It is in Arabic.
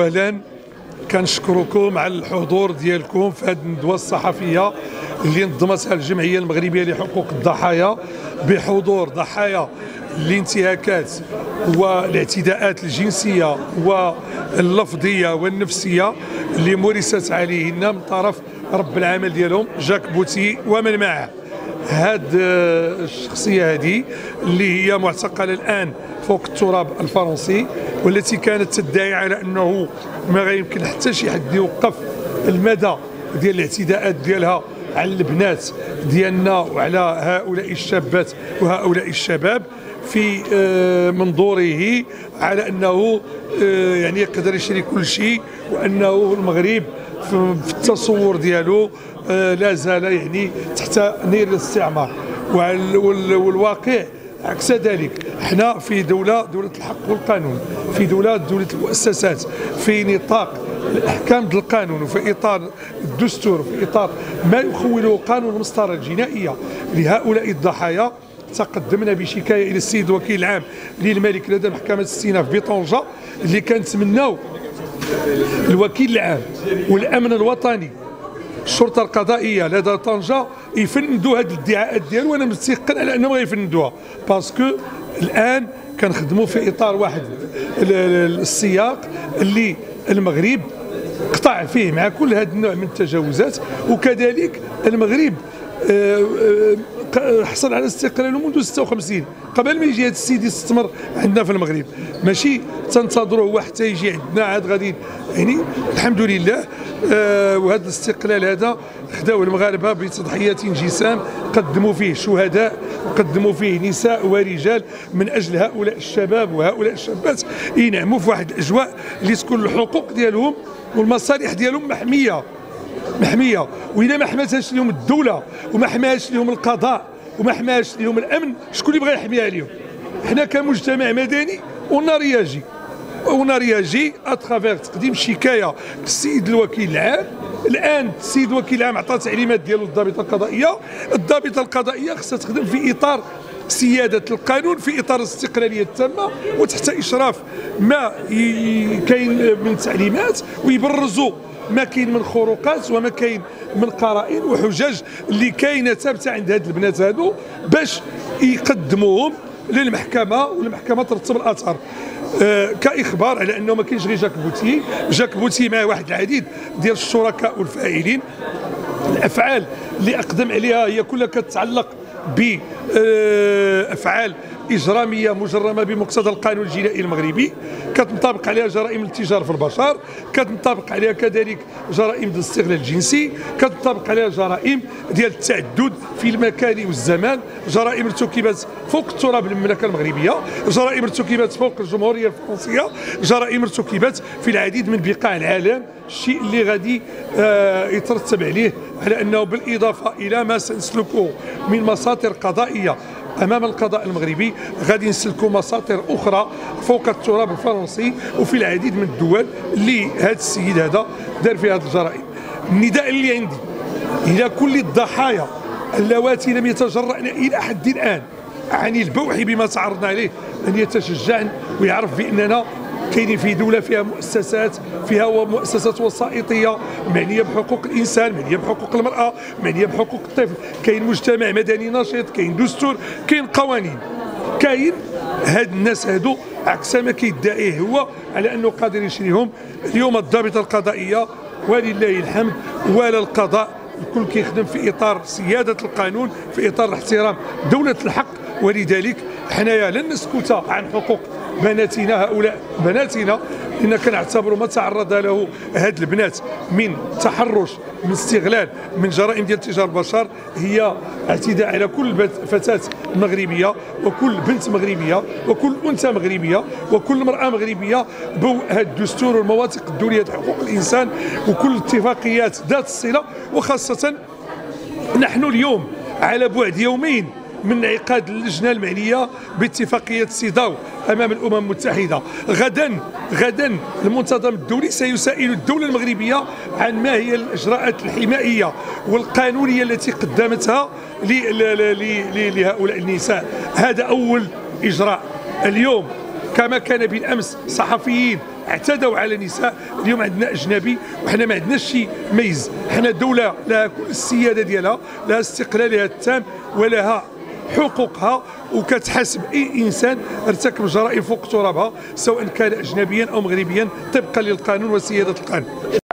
اولا كنشكركم على الحضور ديالكم في هذه الندوه الصحفيه اللي نظمتها الجمعيه المغربيه لحقوق الضحايا بحضور ضحايا الانتهاكات والاعتداءات الجنسيه واللفظيه والنفسيه اللي مورست عليهن من طرف رب العمل ديالهم جاك بوتي ومن معه. هاد الشخصيه هذه اللي هي معتقله الان فوق التراب الفرنسي، والتي كانت تدعي على انه ما غيمكن حتى شي حد يوقف المدى ديال الاعتداءات ديالها على البنات ديالنا وعلى هؤلاء الشابات وهؤلاء الشباب، في منظوره على انه يعني يقدر يشري كل شيء، وانه المغرب في التصور ديالو لا زال يعني تحت نير الاستعمار، والواقع عكس ذلك. احنا في دولة الحق والقانون، في دولة المؤسسات، في نطاق الاحكام ديال القانون وفي اطار الدستور وفي اطار ما يخوله قانون المسطره الجنائيه لهؤلاء الضحايا. تقدمنا بشكايه الى السيد الوكيل العام للملك لدى محكمه الاستئناف بطنجه، اللي كنتمناو الوكيل العام والامن الوطني الشرطه القضائيه لدى طنجه يفندوا هذه الادعاءات ديالو، وانا متيقن على انهم غيفندوها، باسكو الان كنخدموا في اطار واحد السياق اللي المغرب قطع فيه مع كل هذا النوع من التجاوزات، وكذلك المغرب حصل على استقلاله منذ 56 قبل ما يجي هذا السيد يستثمر عندنا في المغرب. ماشي تنتظروه هو حتى يجي عندنا، عاد غادي يعني الحمد لله. وهذا الاستقلال هذا خداوه المغاربه بتضحيات جسام، قدموا فيه شهداء، قدموا فيه نساء ورجال من اجل هؤلاء الشباب وهؤلاء الشابات ينعموا في واحد الاجواء اللي تكون الحقوق ديالهم والمصالح ديالهم محميه، وإلا ما حماتهاش لهم الدولة وما حماهاش لهم القضاء وما حماهاش لهم الأمن، شكون اللي بغى يحميها لهم؟ حنا كمجتمع مدني ونا رياجي أتخافيغ تقديم شكاية للسيد الوكيل العام. الآن السيد الوكيل العام عطى تعليمات ديالو للضابطة القضائية، الضابطة القضائية خصها تخدم في إطار سيادة القانون، في إطار الاستقلالية التامة وتحت إشراف ما كاين من تعليمات، ويبرزوا ما كاين من خروقات وما كاين من قرائن وحجج اللي كاينه ثابته عند هاد البنات هادو باش يقدموهم للمحكمه، والمحكمه ترتب الاثار. كاخبار على انه ما كاينش غير جاك بوتي مع واحد العديد ديال الشركاء والفاعلين. الافعال اللي اقدم عليها هي كلها كتتعلق بافعال إجرامية مجرمة بمقتضى القانون الجنائي المغربي، كتنطبق عليها جرائم الاتجار في البشر، كتنطبق عليها كذلك جرائم الاستغلال الجنسي، كتنطبق عليها جرائم ديال التعدد في المكان والزمان، جرائم ارتكبت فوق التراب المملكة المغربية، جرائم ارتكبت فوق الجمهورية الفرنسية، جرائم ارتكبت في العديد من بقاع العالم. الشيء اللي غادي يترتب عليه على أنه بالإضافة إلى ما سنسلكه من مساطر قضائية أمام القضاء المغربي، غادي نسلكوا مساطر أخرى فوق التراب الفرنسي وفي العديد من الدول اللي هذا السيد هذا دار فيها هذه الجرائم. النداء اللي عندي إلى كل الضحايا اللواتي لم يتجرأن إلى حد الآن عن البوح بما تعرضنا عليه أن يتشجعن ويعرف بأننا كاينين في دولة فيها مؤسسات، وسائطية معنية بحقوق الإنسان، معنية بحقوق المرأة، معنية بحقوق الطفل، كاين مجتمع مدني نشيط، كاين دستور، كاين قوانين، كاين هاد الناس هادو عكس ما كيدعيه هو على أنه قادر يشريهم. اليوم الضابطة القضائية ولله الحمد ولا القضاء الكل كيخدم في إطار سيادة القانون، في إطار احترام دولة الحق، ولذلك حنايا لن نسكت عن حقوق بناتنا، هؤلاء بناتنا، لأن كنعتبروا ما تعرض له هاد البنات من تحرش، من استغلال، من جرائم ديال تجار البشر هي اعتداء على كل فتاة مغربية وكل بنت مغربية وكل أنثى مغربية وكل امرأة مغربية بوء هذا الدستور والمواثيق الدولية حقوق الإنسان وكل اتفاقيات ذات الصلة. وخاصة نحن اليوم على بعد يومين من انعقاد اللجنه المعنيه باتفاقيه سيداو امام الامم المتحده. غدا المنتظم الدولي سيسائل الدوله المغربيه عن ما هي الاجراءات الحمائيه والقانونيه التي قدمتها لهؤلاء النساء. هذا اول اجراء. اليوم كما كان بالامس صحفيين اعتدوا على النساء. اليوم عندنا اجنبي وحنا ما عندناش شي ميز، حنا دوله لها كل السياده ديالها، لها استقلالها التام ولها حقوقها، وكتحاسب اي انسان ارتكب جرائم فوق ترابها سواء كان اجنبيا او مغربيا طبقا للقانون وسياده القانون.